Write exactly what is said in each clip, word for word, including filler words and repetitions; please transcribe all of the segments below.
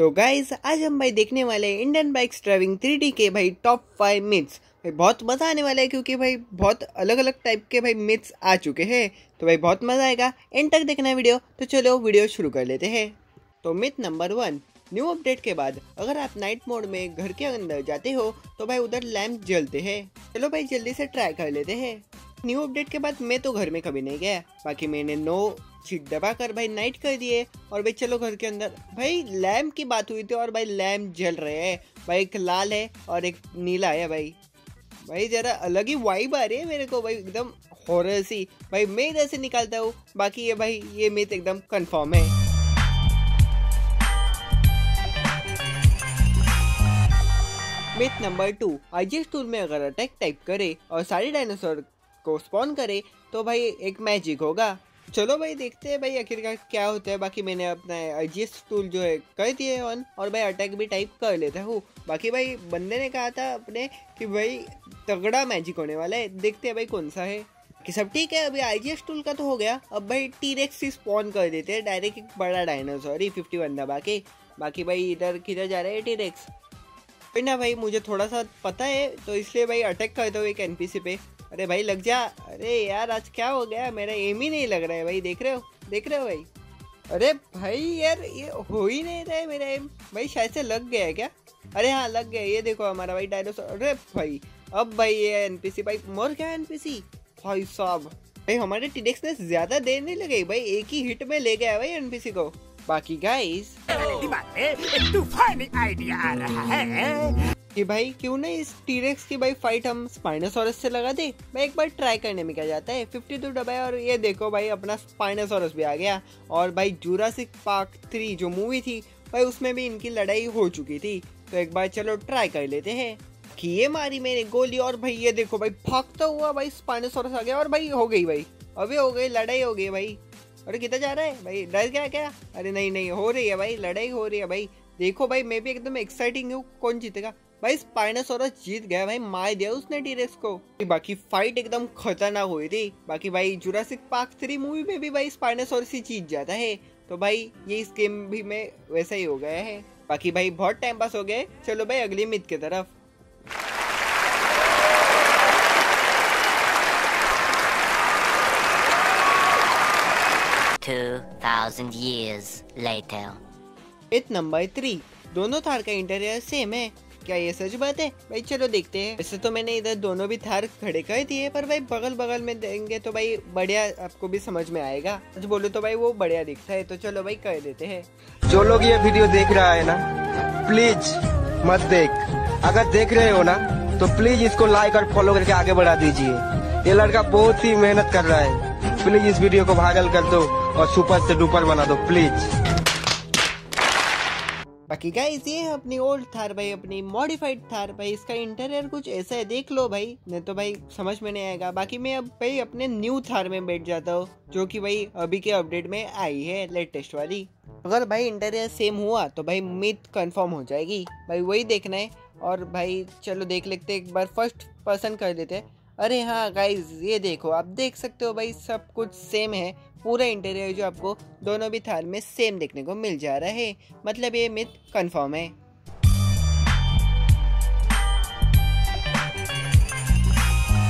तो गाइस आज हम भाई देखने वाले हैं Indian bikes driving three D के भाई टॉप फाइव मिथ्स। भाई बहुत मज़ा आने वाला है क्योंकि भाई बहुत अलग अलग टाइप के भाई मिथ्स आ चुके हैं, तो भाई बहुत मज़ा आएगा। एंड तक देखना है वीडियो, तो चलो वीडियो शुरू कर लेते हैं। तो myth number one, new update के बाद अगर आप नाइट मोड में घर के अंदर जाते हो तो भाई उधर लैम्प जलते हैं। चलो भाई जल्दी से ट्राई कर लेते हैं। न्यू अपडेट के बाद मैं तो घर में कभी नहीं गया, बाकी मैंने नो छीट दबा कर भाई नाइट कर दिए और भाई चलो घर के अंदर। भाई लैम्प की बात हुई थी और भाई लैम्प जल रहे हैं। भाई एक लाल है और एक नीला है। भाई भाई ज़रा अलग ही वाइब आ रही है मेरे को, भाई एकदम हॉरर सी। भाई मैं इधर से निकालता हूँ। बाकी ये भाई ये मिथ एकदम कन्फर्म है। Myth number two, IGS tool में अगर अटैक टाइप करे और सारे डायनासोर को स्पॉन करे तो भाई एक मैजिक होगा। चलो भाई देखते हैं भाई आखिरकार क्या होता है। बाकी मैंने अपना आईजीएस टूल जो है कर दिए ऑन और भाई अटैक भी टाइप कर लेता हूँ। बाकी भाई बंदे ने कहा था अपने कि भाई तगड़ा मैजिक होने वाला है, देखते हैं भाई कौन सा है। कि सब ठीक है, अभी आईजीएस टूल का तो हो गया। अब भाई टीरेक्स से स्पॉन कर देते हैं डायरेक्ट एक बड़ा डायनासोर ही फिफ्टी वन। बाकी बाकी भाई इधर किधर जा रहा है टीरेक्स ना। भाई मुझे थोड़ा सा पता है तो इसलिए भाई अटैक करता हूँ एक एनपीसी पे। अरे भाई लग जा। अरे यार आज क्या हो गया, मेरा एम ही नहीं लग रहा है। भाई देख रहे हो देख रहे हो भाई। अरे भाई यार ये हो ही नहीं रहा है मेरा एम। भाई शायद से लग गया है क्या? अरे हाँ लग गया। ये देखो हमारा भाई डायनासोर। अरे भाई अब भाई ये एनपीसी भाई मर गया एनपीसी। भाई साहब भाई हमारे टीरेक्स ने ज़्यादा देर नहीं लगी भाई, एक ही हिट में ले गया भाई एनपीसी को। बाकी गाइस आइडिया आ रहा है कि भाई क्यों ना इस टीरेक्स की भाई फाइट हम स्पाइनोसॉरस से लगा दे। भाई एक बार ट्राई करने में क्या जाता है। फिफ्टी टू दबाया और ये देखो भाई अपना स्पाइनोसॉरस भी आ गया। और भाई जुरासिक पार्क थ्री जो मूवी थी भाई उसमें भी इनकी लड़ाई हो चुकी थी, तो एक बार चलो ट्राई कर लेते हैं। कि ये मारी मैंने गोली और भाई ये देखो भाई भागता हुआ भाई स्पाइनोसॉरस आ गया और भाई हो गई भाई अभी हो गई लड़ाई हो गई भाई। अरे किधर जा रहा है भाई, डर गया क्या? अरे नहीं नहीं हो रही है भाई लड़ाई हो रही है भाई। देखो भाई मैं भी एकदम एक्साइटिंग हूँ, कौन जीतेगा। भाई स्पाइनोसॉरस जीत गया भाई, मार दिया उसने टीरेक्स को। बाकी फाइट एकदम खतरनाक हुई थी। बाकी भाई जुरासिक पार्क थ्री मूवी में भी भाई स्पाइनोसॉरस ही जीत जाता है, तो भाई ये इस गेम भी में वैसा ही हो गया है। बाकी भाई बहुत टाइम पास हो गए, चलो भाई अगली मिथ की तरफ। two thousand years later. Myth number three, दोनों थार का इंटीरियर सेम है। क्या ये सच बात है? भाई चलो देखते हैं। वैसे तो मैंने इधर दोनों भी थार खड़े कर दिए, पर भाई बगल बगल में देंगे तो भाई बढ़िया आपको भी समझ में आएगा। कुछ बोलो तो भाई वो बढ़िया दिखता है, तो चलो भाई कर देते हैं। जो लोग ये वीडियो देख रहा है ना प्लीज मत देख, अगर देख रहे हो ना तो प्लीज इसको लाइक और फॉलो करके आगे बढ़ा दीजिए। ये लड़का बहुत ही मेहनत कर रहा है, प्लीज इस वीडियो को भागल कर दो और सुपर से डुपर बना दो प्लीज। बाकी गाइस ये है अपनी ओल्ड थार भाई, अपनी मॉडिफाइड थार भाई। इसका इंटीरियर कुछ ऐसा है, देख लो भाई, नहीं तो भाई समझ में नहीं आएगा। बाकी मैं अब भाई अपने न्यू थार में बैठ जाता हूँ जो कि भाई अभी के अपडेट में आई है लेटेस्ट वाली। अगर भाई इंटीरियर सेम हुआ तो भाई मिथ कन्फर्म हो जाएगी, भाई वही देखना है। और भाई चलो देख लेते एक बार, फर्स्ट पर्सन कर देते हैं। अरे हाँ गाइज ये देखो आप देख सकते हो भाई सब कुछ सेम है, पूरा इंटीरियर जो आपको दोनों भी थार में सेम देखने को मिल जा रहा है, मतलब ये मिथ कंफर्म है।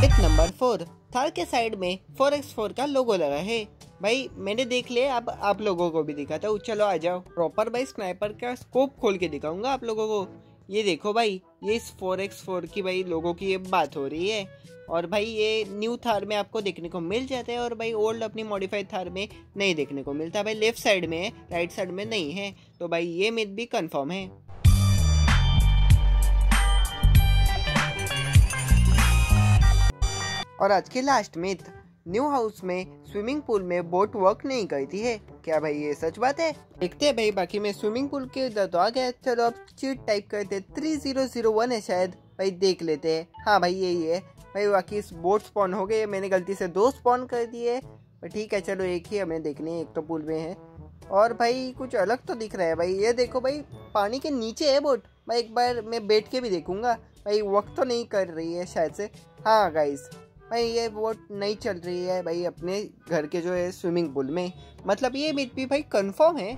मिथ नंबर फोर, थार के साइड में फोर एक्स फोर का लोगो लगा है। भाई मैंने देख लिया, अब आप, आप लोगों को भी दिखाता हूँ, चलो आ जाओ। प्रॉपर भाई स्नाइपर का स्कोप खोल के दिखाऊंगा आप लोगों को। ये देखो भाई ये इस फोर एक्स फोर की भाई लोगों की ये बात हो रही है। और भाई ये न्यू थार में आपको देखने को मिल जाता है और भाई ओल्ड अपनी मॉडिफाइड थार में नहीं देखने को मिलता। भाई लेफ्ट साइड में है, राइट साइड में नहीं है, तो भाई ये मिथ भी कंफर्म है। और आज की लास्ट मिथ, न्यू हाउस में स्विमिंग पूल में बोट वर्क नहीं करती है। क्या भाई ये सच बात है? देखते हैं भाई। बाकी मैं स्विमिंग पूल के इधर तो आ गया, चलो अब चीट टाइप करते। थ्री जीरो जीरो वन है शायद, भाई देख लेते हैं। हाँ भाई यही है भाई। बाकी इस बोट स्पॉन हो गए, मैंने गलती से दो स्पॉन कर दिए, ठीक है चलो एक ही हमें देखने है, एक तो पूल में है। और भाई कुछ अलग तो दिख रहा है भाई, ये देखो भाई पानी के नीचे है बोट। भाई एक बार मैं बैठ के भी देखूंगा, भाई वर्क तो नहीं कर रही है शायद से। हाँ गाइस भाई ये बोट नहीं चल रही है भाई अपने घर के जो है स्विमिंग पूल में, मतलब ये मिथ भी भाई कंफर्म है।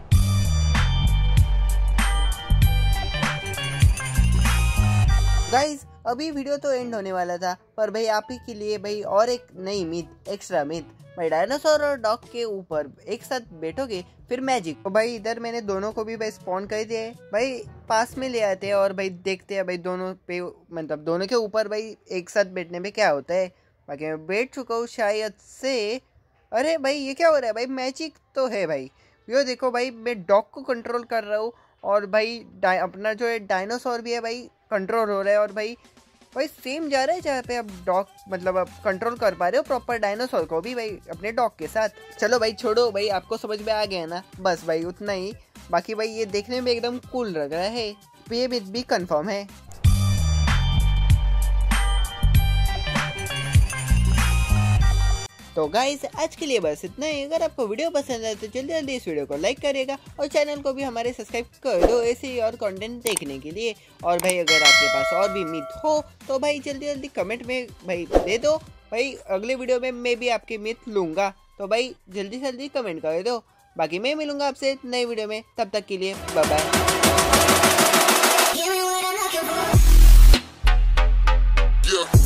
गाइज अभी वीडियो तो एंड होने वाला था पर भाई आप ही के लिए भाई और एक नई मिथ, एक्स्ट्रा मिथ। भाई डायनासोर और डॉग के ऊपर एक साथ बैठोगे फिर मैजिक। तो भाई इधर मैंने दोनों को भी भाई स्पॉन कर दिया है, भाई पास में ले आते हैं और भाई देखते हैं भाई दोनों पे मतलब दोनों के ऊपर भाई एक साथ बैठने पे क्या होता है। बाकी मैं बैठ चुका हूँ शायद से। अरे भाई ये क्या हो रहा है भाई, मैजिक तो है भाई। यो देखो भाई मैं डॉग को कंट्रोल कर रहा हूँ और भाई अपना जो है डायनासोर भी है भाई कंट्रोल हो रहा है। और भाई भाई सेम जा रहा है जहाँ पे आप डॉग मतलब आप कंट्रोल कर पा रहे हो प्रॉपर डायनासोर को भी भाई अपने डॉग के साथ। चलो भाई छोड़ो भाई, आपको समझ में आ गया ना, बस भाई उतना ही। बाकी भाई ये देखने में एकदम कूल लग रहा है, ये भी, भी कंफर्म है। तो गाइस आज के लिए बस इतना ही। अगर आपको वीडियो पसंद आए तो जल्दी जल्दी इस वीडियो को लाइक करिएगा और चैनल को भी हमारे सब्सक्राइब कर दो ऐसे ही और कंटेंट देखने के लिए। और भाई अगर आपके पास और भी मिथ हो तो भाई जल्दी जल्दी कमेंट में भाई दे दो, भाई अगले वीडियो में मैं भी आपके मिथ लूँगा। तो भाई जल्दी से जल्दी कमेंट कर दो। बाकी मैं मिलूँगा आपसे नई वीडियो में, तब तक के लिए बाय बाय।